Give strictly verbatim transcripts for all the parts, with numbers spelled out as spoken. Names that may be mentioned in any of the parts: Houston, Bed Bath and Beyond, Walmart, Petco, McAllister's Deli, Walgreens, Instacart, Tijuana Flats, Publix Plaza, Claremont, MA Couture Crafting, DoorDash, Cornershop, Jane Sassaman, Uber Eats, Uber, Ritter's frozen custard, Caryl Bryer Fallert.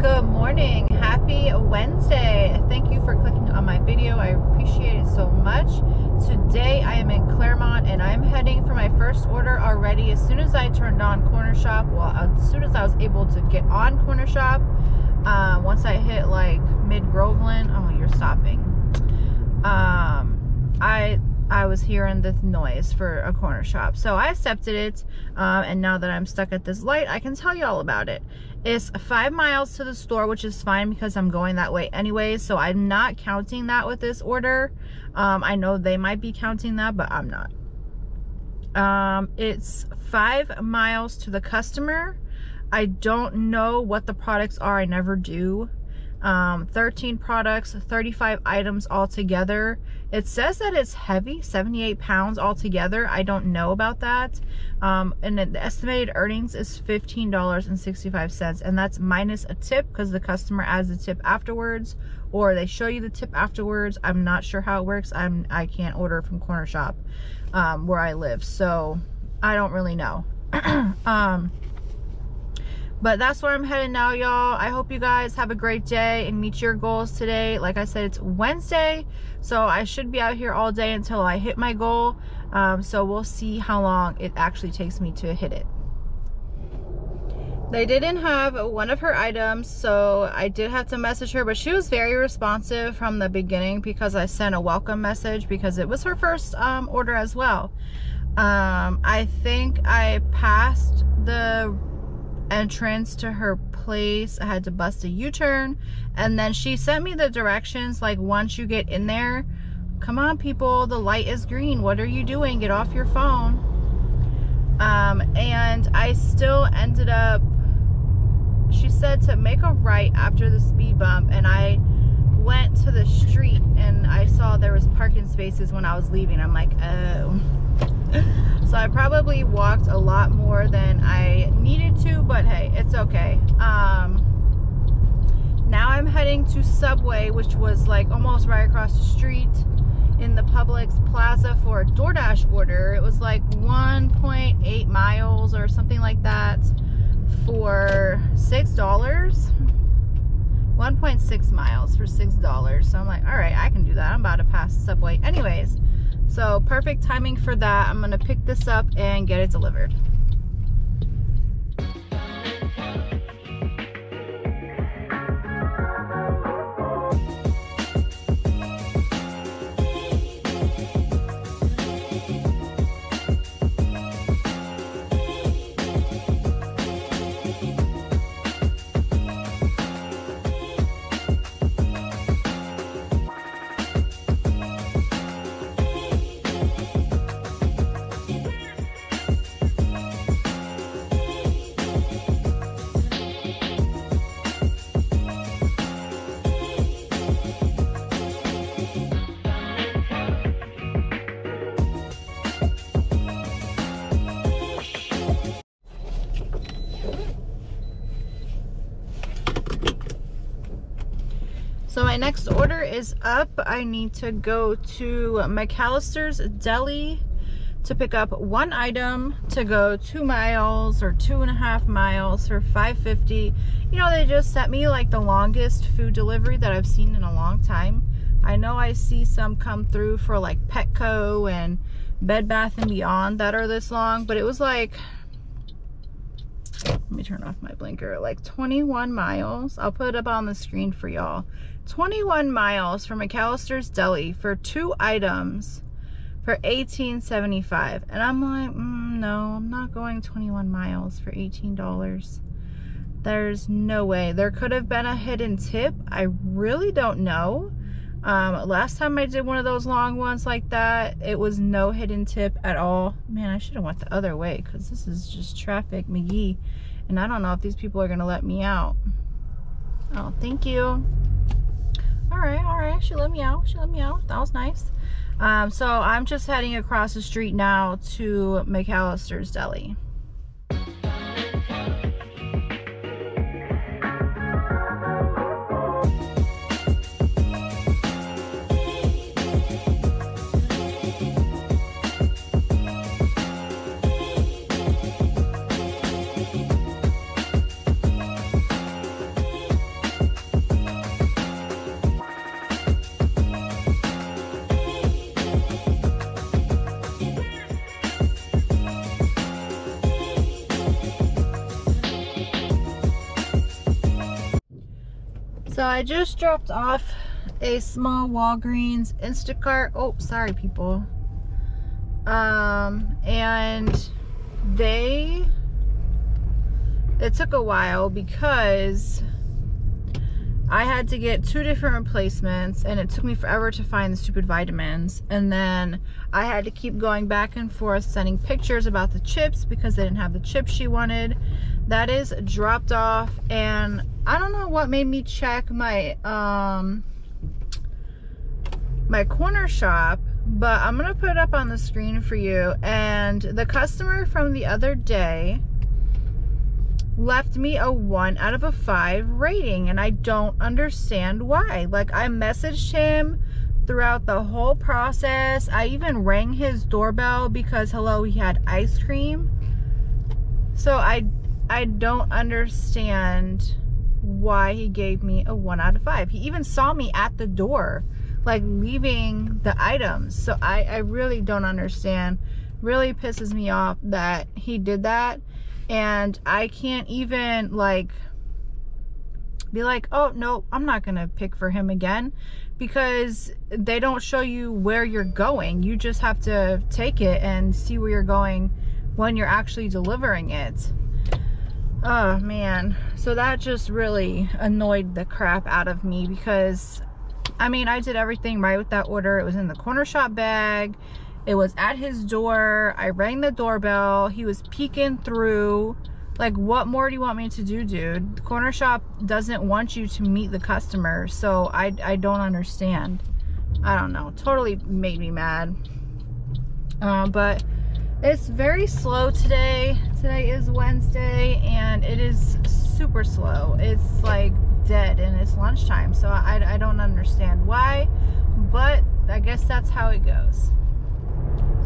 Good morning. Happy Wednesday. Thank you for clicking on my video. I appreciate it so much. Today I am in Claremont and I'm heading for my first order already. As soon as I turned on Cornershop, well, as soon as I was able to get on Cornershop, uh, once I hit like mid-Groveland, oh, you're stopping. Um, I I was hearing the noise for a Cornershop. So I accepted it, um, and now that I'm stuck at this light, I can tell you all about it. It's five miles to the store, which is fine because I'm going that way anyway, so I'm not counting that with this order. Um, I know they might be counting that, but I'm not. Um, it's five miles to the customer. I don't know what the products are, I never do. Um, thirteen products, thirty-five items altogether. It says that it's heavy, seventy-eight pounds altogether. I don't know about that. Um, and the estimated earnings is fifteen dollars and sixty-five cents, and that's minus a tip because the customer adds a tip afterwards, or they show you the tip afterwards. I'm not sure how it works. I'm I can't order from Cornershop um, where I live, so I don't really know. um, But that's where I'm headed now, y'all. I hope you guys have a great day and meet your goals today. Like I said, it's Wednesday, so I should be out here all day until I hit my goal. Um, so we'll see how long it actually takes me to hit it. They didn't have one of her items, so I did have to message her, but she was very responsive from the beginning because I sent a welcome message because it was her first um, order as well. Um, I think I passed the entrance to her place. I had to bust a U-turn, and then she sent me the directions, like, once you get in there, come on people, the light is green, what are you doing, get off your phone. Um, and I still ended up, she said to make a right after the speed bump, and I went to the street and I saw there was parking spaces when I was leaving. I'm like, oh. So I probably walked a lot more than I needed to, but hey, it's okay. Um, now I'm heading to Subway, which was like almost right across the street in the Publix Plaza for a DoorDash order. It was like one point eight miles or something like that for six dollars. one point six miles for six dollars. So I'm like, all right, I can do that. I'm about to pass Subway anyways. So perfect timing for that. I'm gonna pick this up and get it delivered. So my next order is up. I need to go to McAllister's Deli to pick up one item to go two miles or two and a half miles for five fifty. You know, they just sent me like the longest food delivery that I've seen in a long time. I know I see some come through for like Petco and Bed Bath and Beyond that are this long, but it was like, let me turn off my blinker, like twenty-one miles. I'll put it up on the screen for y'all. twenty-one miles from McAllister's Deli for two items for eighteen seventy-five, and I'm like, mm, no, I'm not going twenty-one miles for eighteen dollars. There's no way. There could have been a hidden tip. I really don't know. Um, last time I did one of those long ones like that, it was no hidden tip at all. Man, I should have went the other way because this is just traffic, McGee. And I don't know if these people are going to let me out. Oh, thank you. All right, all right. She let me out. She let me out. That was nice. Um, so I'm just heading across the street now to McAllister's Deli. So I just dropped off a small Walgreens Instacart. Oh, sorry, people. Um, and they, it took a while because I had to get two different replacements and it took me forever to find the stupid vitamins. And then I had to keep going back and forth sending pictures about the chips because they didn't have the chips she wanted. That is dropped off, and I don't know what made me check my um, my Cornershop, but I'm gonna put it up on the screen for you. And the customer from the other day left me a one out of a five rating, and I don't understand why. Like, I messaged him throughout the whole process. I even rang his doorbell because, hello, he had ice cream. So I I don't understand why he gave me a one out of five. He even saw me at the door, like, leaving the items. So I, I really don't understand. Really pisses me off that he did that. And I can't even, like, be like, oh, no, I'm not going to pick for him again, because they don't show you where you're going. You just have to take it and see where you're going when you're actually delivering it. Oh, man. So that just really annoyed the crap out of me because, I mean, I did everything right with that order. It was in the Cornershop bag. It was at his door. I rang the doorbell. He was peeking through. Like, what more do you want me to do, dude? The Cornershop doesn't want you to meet the customer, so I, I don't understand. I don't know. Totally made me mad. Uh, but it's very slow today. Today is Wednesday, and it is super slow. It's, like, dead, and it's lunchtime, so I, I don't understand why. But I guess that's how it goes.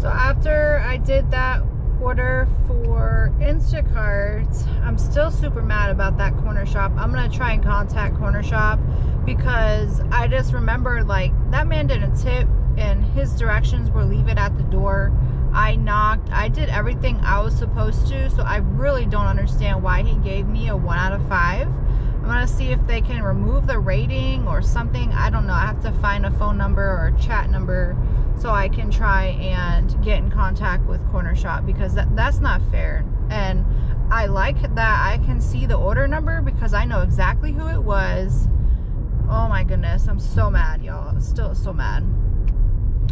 So after I did that order for Instacart, I'm still super mad about that Cornershop. I'm gonna try and contact Cornershop because I just remember, like, that man didn't tip and his directions were leave it at the door. I knocked, I did everything I was supposed to, so I really don't understand why he gave me a one out of five. I'm gonna see if they can remove the rating or something. I don't know, I have to find a phone number or a chat number so I can try and get in contact with Cornershop because that, that's not fair. And I like that I can see the order number because I know exactly who it was. Oh my goodness, I'm so mad, y'all. Still so mad.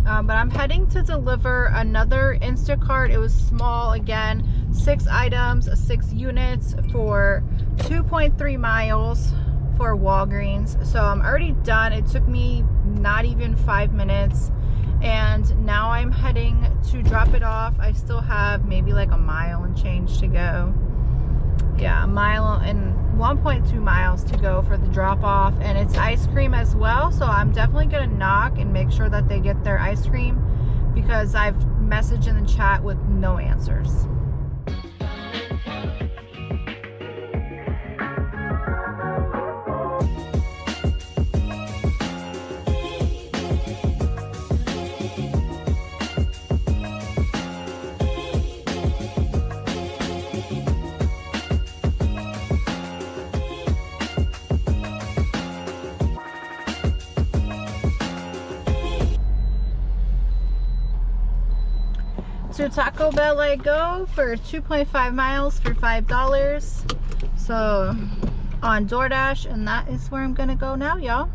Um, but I'm heading to deliver another Instacart. It was small again, six items, six units for two point three miles for Walgreens. So I'm already done. It took me not even five minutes. And now I'm heading to drop it off. I still have maybe like a mile and change to go. Yeah, a mile and one point two miles to go for the drop off, and it's ice cream as well, so I'm definitely gonna knock and make sure that they get their ice cream because I've messaged in the chat with no answers. To Taco Bell I go for two point five miles for five dollars. So on DoorDash, and that is where I'm gonna go now, y'all.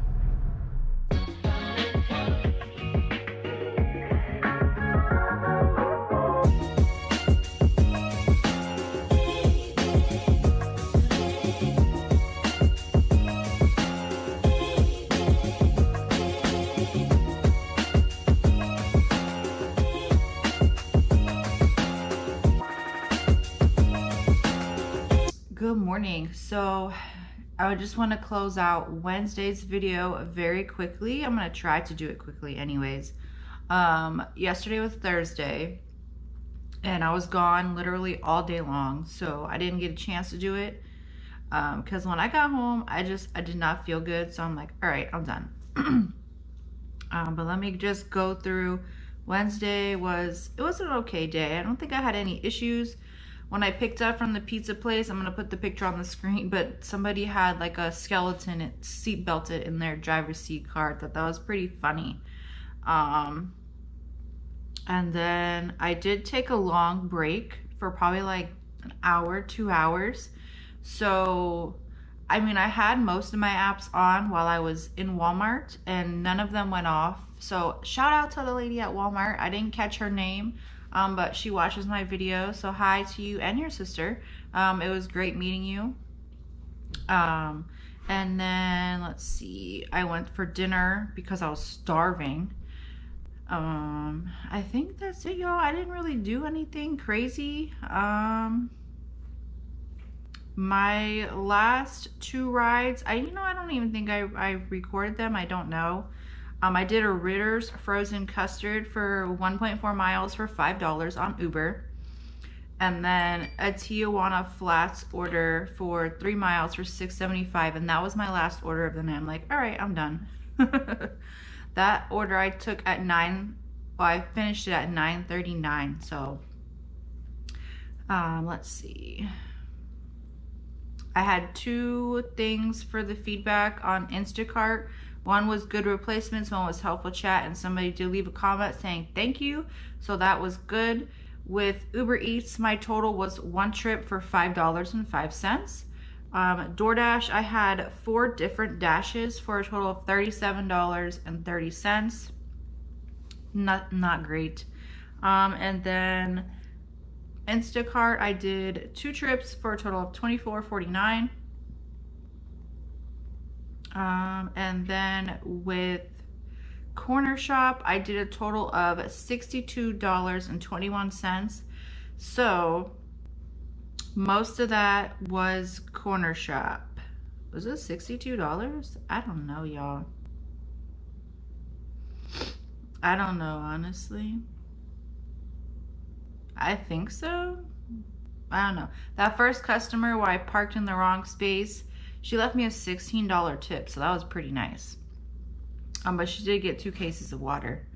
Good morning. So I just want to close out Wednesday's video very quickly. I'm going to try to do it quickly anyways. Um, yesterday was Thursday and I was gone literally all day long. So I didn't get a chance to do it because um, when I got home, I just, I did not feel good. So I'm like, all right, I'm done. um, but let me just go through. Wednesday was, it was an okay day. I don't think I had any issues. when I picked up from the pizza place, I'm going to put the picture on the screen, but somebody had like a skeleton seat belted in their driver's seat car. I thought that was pretty funny. Um, and then I did take a long break for probably like an hour, two hours. So, I mean, I had most of my apps on while I was in Walmart and none of them went off. So shout out to the lady at Walmart. I didn't catch her name, um, but she watches my video. So hi to you and your sister. Um, it was great meeting you. Um, and then let's see, I went for dinner because I was starving. Um, I think that's it, y'all. I didn't really do anything crazy. Um, my last two rides, I, you know, I don't even think I, I recorded them. I don't know. Um, I did a Ritter's frozen custard for one point four miles for five dollars on Uber. And then a Tijuana Flats order for three miles for six seventy-five. And that was my last order of the night. I'm like, all right, I'm done. That order I took at nine, well, I finished it at nine thirty-nine. So, um, let's see. I had two things for the feedback on Instacart. One was good replacements, one was helpful chat, and somebody did leave a comment saying thank you. So that was good. With Uber Eats, my total was one trip for five dollars and five cents. Um, DoorDash, I had four different dashes for a total of thirty-seven dollars and thirty cents. Not, not great. Um, and then Instacart, I did two trips for a total of twenty-four forty-nine. Um, and then with Cornershop, I did a total of sixty-two dollars and twenty-one cents. So most of that was Cornershop. Was it sixty-two dollars? I don't know, y'all. I don't know, honestly. I think so. I don't know. That first customer where I parked in the wrong space, she left me a sixteen dollar tip, so that was pretty nice. Um, but she did get two cases of water.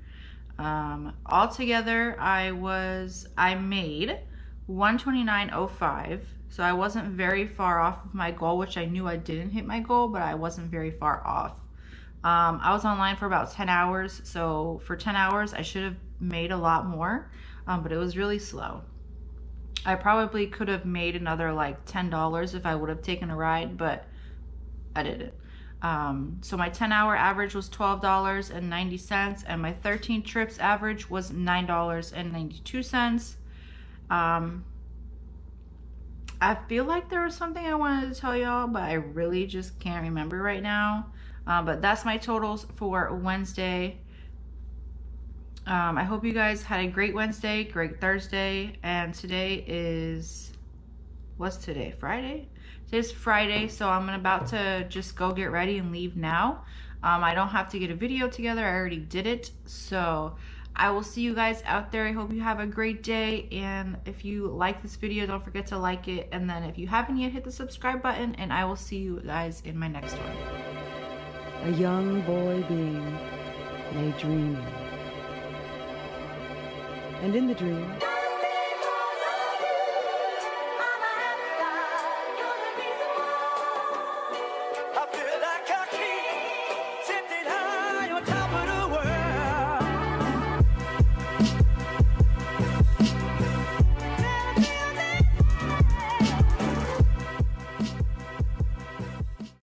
Um, altogether, I was, I made one twenty-nine oh five. So I wasn't very far off of my goal, which I knew I didn't hit my goal, but I wasn't very far off. Um, I was online for about ten hours. So for ten hours, I should have made a lot more, um, but it was really slow. I probably could have made another like ten dollars if I would have taken a ride, but I didn't. Um, so my ten hour average was twelve dollars and ninety cents and my thirteen trips average was nine dollars and ninety-two cents. Um, I feel like there was something I wanted to tell y'all, but I really just can't remember right now. Uh, but that's my totals for Wednesday. Um, I hope you guys had a great Wednesday, great Thursday, and today is, what's today, Friday? Today's Friday, so I'm about to just go get ready and leave now. Um, I don't have to get a video together. I already did it. So I will see you guys out there. I hope you have a great day. And if you like this video, don't forget to like it. And then if you haven't yet, hit the subscribe button. And I will see you guys in my next one. A young boy being lay dreaming. And in the dream... Top